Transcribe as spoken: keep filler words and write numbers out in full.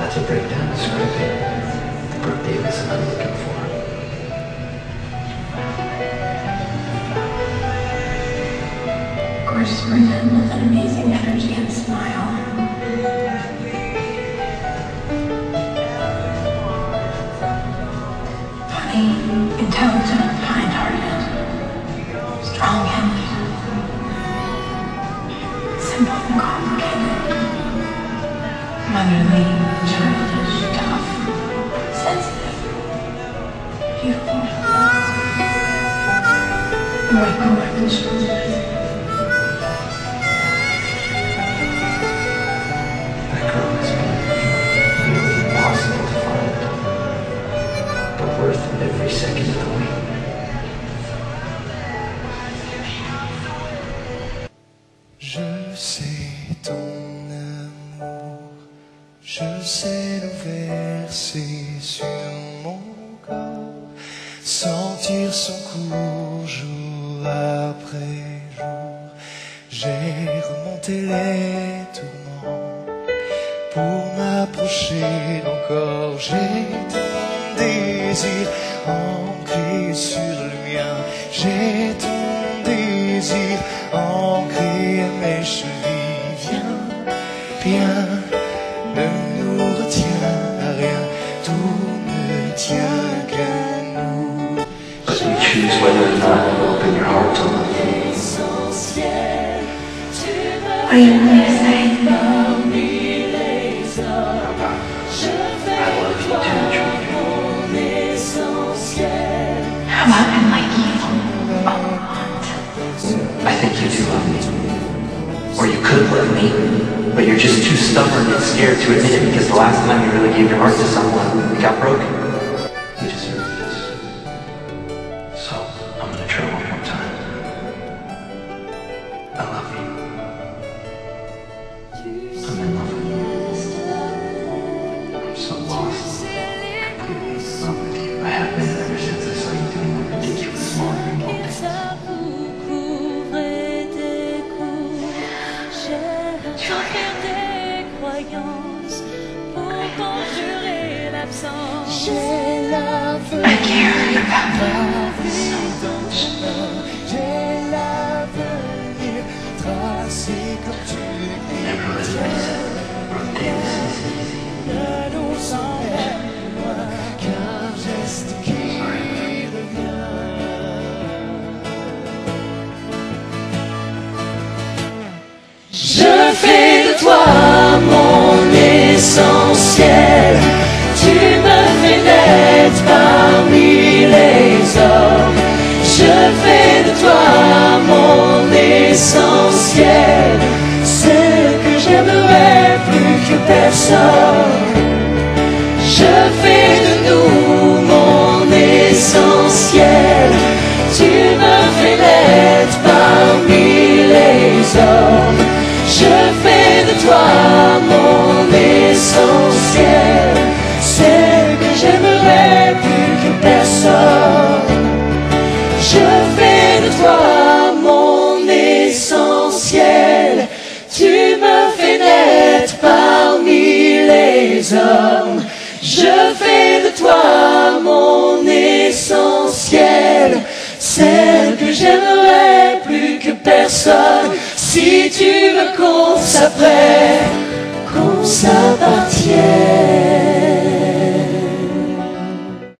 That's a breakdown of scripting. The Brooke Davis I'm looking for. Of course, bring in with an amazing energy and smile. Funny, intelligent, kind-hearted, strong-headed, simple and complicated. Motherly, childish, tough, sensitive, beautiful, more correct, that girl has been nearly impossible to find, but worth it every second of the week. Je sais ton Je sais le verser sur mon corps, sentir son cours jour après jour. J'ai remonté les tourments pour m'approcher encore. J'ai ton désir ancré sur le mien. J'ai ton désir ancré à mes chevilles. Viens, viens. Ne nous retient à rien, tout ne tient qu'à nous. Let me choose whether or not to open your heart to love me. What do you want to say? How about I love you too, Julia? How about I like you a lot? I think you do love me. Or you could love me. But you're just too stubborn and scared to admit it because the last time you really gave your heart to someone, it got broken. You deserve this. So, I'm gonna try one more time. I love you. I'm in love with you. I'm so lost. Completely in love with you. I have been ever since I saw you doing the ridiculous small remote things. Je regardais croyances pour conjurer l'absence. J'ai la venue tracée comme tu es. Allons sans moi, car geste qui revient. Je fais toi mon essentiel, tu me fais naître parmi les hommes. Je fais de toi mon essentiel, ce que j'aimerais plus que personne. Je fais de nous mon essentiel, tu me fais naître parmi les hommes. Je fais de toi mon essentiel, celle que j'aimerais plus que personne. Je fais de toi mon essentiel, tu me fais naître parmi les hommes. Je fais de toi mon essentiel, celle que j'aimerais plus que personne. Si tu me cours après